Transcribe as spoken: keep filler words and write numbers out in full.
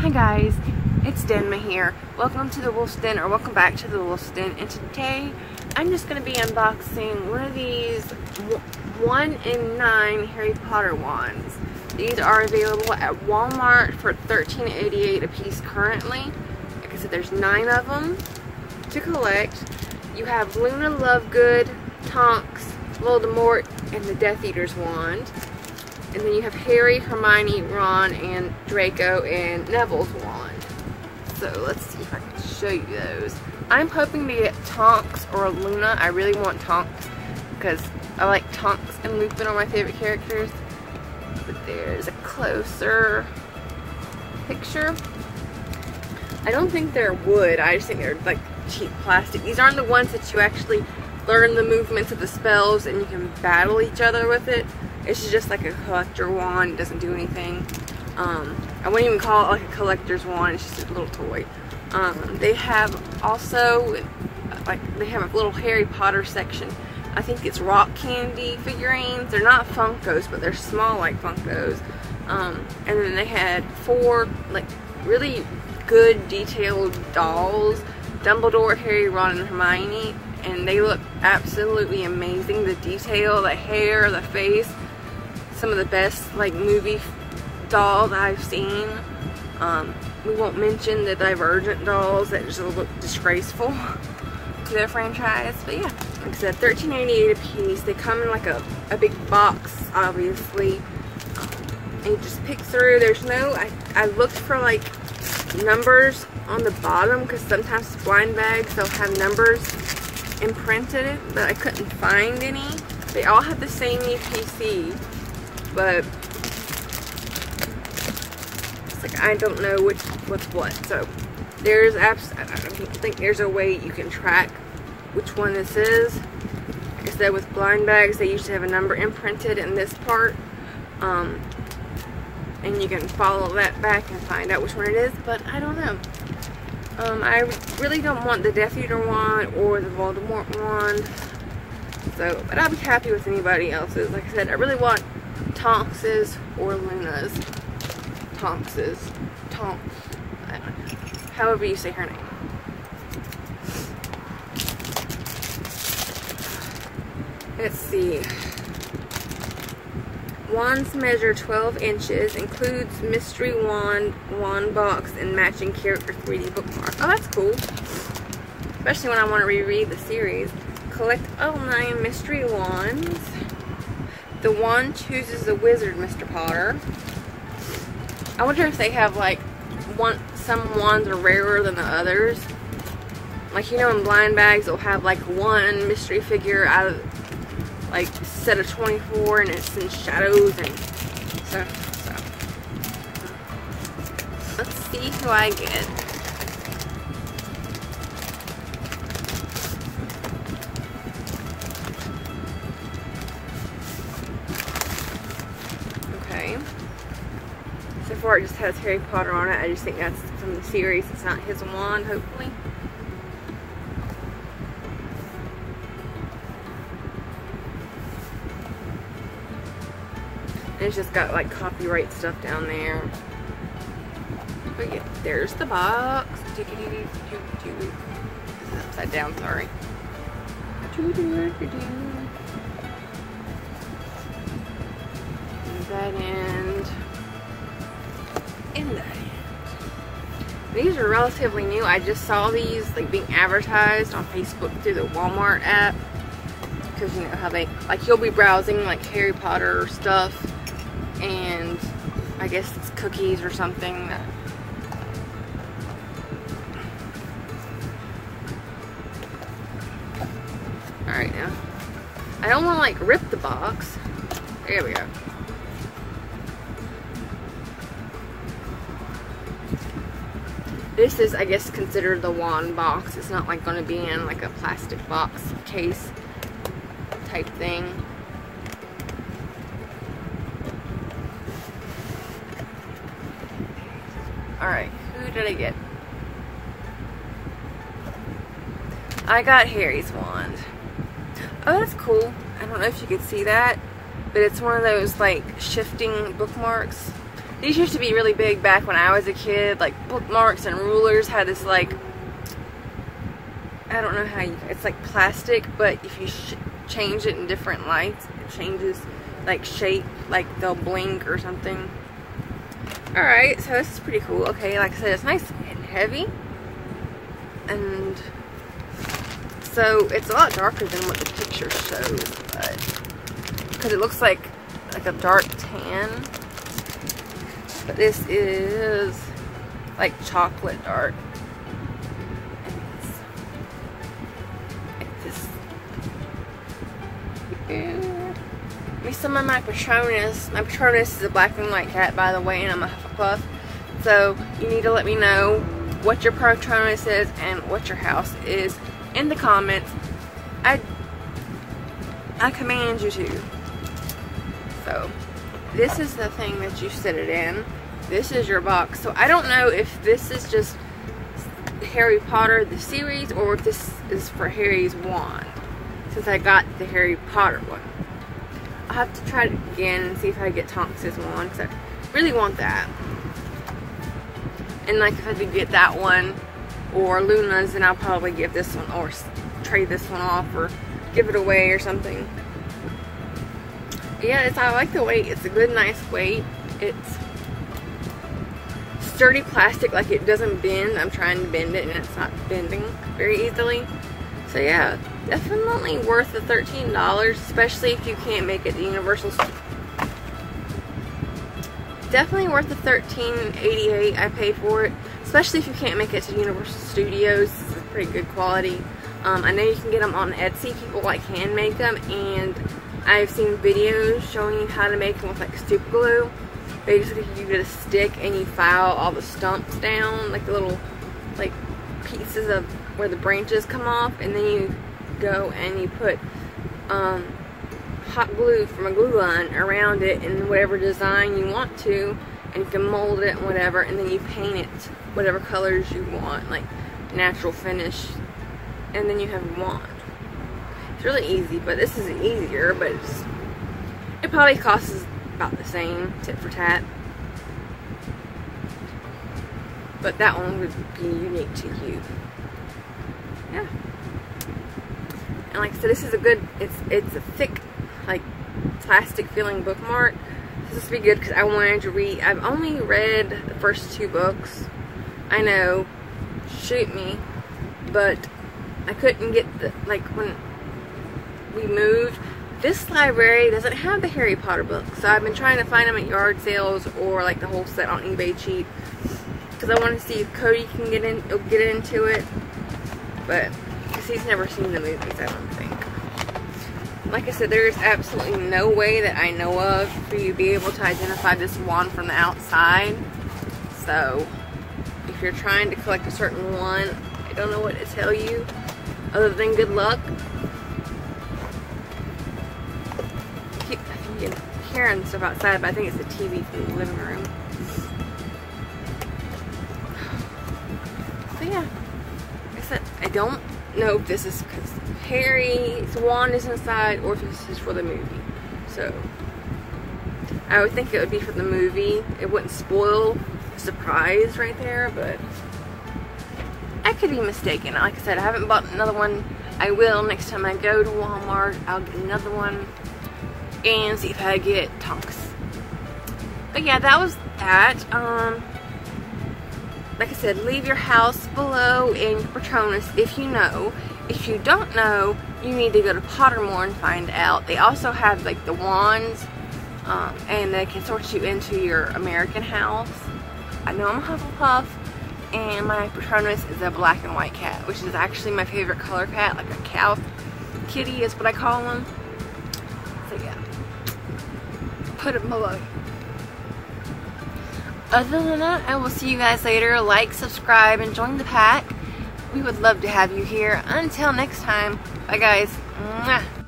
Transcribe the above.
Hi guys, it's Denma here. Welcome to the Wolf's Den, or welcome back to the Wolf's Den. And today, I'm just going to be unboxing one of these one in nine Harry Potter wands. These are available at Walmart for thirteen eighty-eight a piece currently. Like I said, there's nine of them to collect. You have Luna Lovegood, Tonks, Voldemort, and the Death Eaters wand. And then you have Harry, Hermione, Ron, and Draco, and Neville's wand. So let's see if I can show you those. I'm hoping to get Tonks or Luna. I really want Tonks because I like Tonks and Lupin are my favorite characters. But there's a closer picture. I don't think they're wood. I just think they're like cheap plastic. These aren't the ones that you actually learn the movements of the spells and you can battle each other with it. It's just like a collector wand. It doesn't do anything. Um, I wouldn't even call it like a collector's wand. It's just a little toy. Um, they have also, like, they have a little Harry Potter section. I think it's rock candy figurines. They're not Funkos, but they're small like Funkos. Um, and then they had four, like, really good detailed dolls. Dumbledore, Harry, Ron, and Hermione. And they look absolutely amazing. The detail, the hair, the face. Some of the best like movie dolls I've seen. Um, we won't mention the Divergent dolls that just look disgraceful to their franchise. But yeah, like I said, thirteen eighty-eight a piece. They come in like a, a big box, obviously. Um, and you just pick through. There's no, I, I looked for like numbers on the bottom because sometimes blind bags they'll have numbers imprinted it, but I couldn't find any. They all have the same U P C, but it's like I don't know which what's what. So there's apps. I don't think there's a way you can track which one this is. Like I said, with blind bags, they usually have a number imprinted in this part, um, and you can follow that back and find out which one it is. But I don't know. Um, I really don't want the Death Eater wand or the Voldemort wand, so, but I'll be happy with anybody else's. Like I said, I really want Tonks's or Luna's, Tonks's, Tonks, I don't know, however you say her name. Let's see. Wands measure twelve inches, includes mystery wand, wand box, and matching character three D bookmark. Oh, that's cool. Especially when I want to reread the series. Collect all nine mystery wands. The wand chooses the wizard, Mister Potter. I wonder if they have, like, one, some wands are rarer than the others. Like, you know, in blind bags, they'll have, like, one mystery figure out of... like set of twenty-four, and it's in shadows and stuff. So let's see who I get. Okay. So far, it just has Harry Potter on it. I just think that's from the series. It's not his wand, hopefully. And it's just got like copyright stuff down there. But yeah, there's the box. Do, do, do, do, do, do. This is upside down, sorry. Do, do, do, do. And that end. And that end. These are relatively new. I just saw these like being advertised on Facebook through the Walmart app. Because you know how they, like you'll be browsing like Harry Potter stuff. And I guess it's cookies or something. That all right, now I don't want to like rip the box. There we go. This is, I guess, considered the wand box. It's not like going to be in like a plastic box case type thing. Alright, who did I get? I got Harry's wand. Oh, that's cool. I don't know if you could see that, but it's one of those, like, shifting bookmarks. These used to be really big back when I was a kid, like bookmarks and rulers had this, like, I don't know how you, it's like plastic, but if you sh change it in different lights, it changes, like, shape, like they'll blink or something. Alright, so this is pretty cool. Okay, like I said, it's nice and heavy, and so it's a lot darker than what the picture shows, but, because it looks like, like a dark tan. But this is like chocolate dark. It's, it's yeah. Me some of my Patronus. My Patronus is a black and white cat, by the way, and I'm a Hufflepuff. So you need to let me know what your Patronus is and what your house is in the comments. I I command you to. So this is the thing that you set it in. This is your box. So I don't know if this is just Harry Potter the series or if this is for Harry's wand, since I got the Harry Potter one. I'll have to try it again and see if I get Tonks' wand, because I really want that. And like if I could get that one or Luna's, then I'll probably give this one or trade this one off or give it away or something. Yeah, it's, I like the weight. It's a good, nice weight. It's sturdy plastic, like it doesn't bend. I'm trying to bend it and it's not bending very easily. So yeah, definitely worth the thirteen dollars, especially if you can't make it to Universal. Definitely worth the thirteen eighty-eight I paid for it, especially if you can't make it to Universal Studios. It's pretty good quality. Um, I know you can get them on Etsy. People like hand make them, and I've seen videos showing you how to make them with like super glue. Basically, you get a stick and you file all the stumps down, like the little like pieces of where the branches come off, and then you go and you put um, hot glue from a glue gun around it in whatever design you want to, and you can mold it and whatever, and then you paint it whatever colors you want, like natural finish, and then you have a wand. It's really easy, but this is easier, but it's, it probably costs about the same, tit for tat. But that one would be unique to you. Yeah. And like I said, this is a good, it's it's a thick, like, plastic feeling bookmark. This would be good because I wanted to read, I've only read the first two books. I know, shoot me, but I couldn't get the, like, when we moved, this library doesn't have the Harry Potter books, so I've been trying to find them at yard sales or like the whole set on eBay cheap, because I want to see if Cody can get in get into it, but because he's never seen the movies, I don't think. Like I said, there is absolutely no way that I know of for you to be able to identify this wand from the outside, so if you're trying to collect a certain one, I don't know what to tell you other than good luck. And stuff outside, but I think it's the T V from the living room. So yeah, I said I don't know if this is because Harry's wand is inside or if this is for the movie. So I would think it would be for the movie. It wouldn't spoil the surprise right there, but I could be mistaken. Like I said, I haven't bought another one. I will next time I go to Walmart. I'll get another one and see if I get Tonks. But yeah, that was that. Um, like I said, leave your house below and your Patronus if you know. If you don't know, you need to go to Pottermore and find out. They also have like the wands, um, and they can sort you into your American house. I know I'm a Hufflepuff, and my Patronus is a black and white cat, which is actually my favorite color cat, like a cow kitty is what I call them. So yeah. Put it below. Other than that, I will see you guys later. Like, subscribe, and join the pack. We would love to have you here. Until next time, bye guys. Mwah.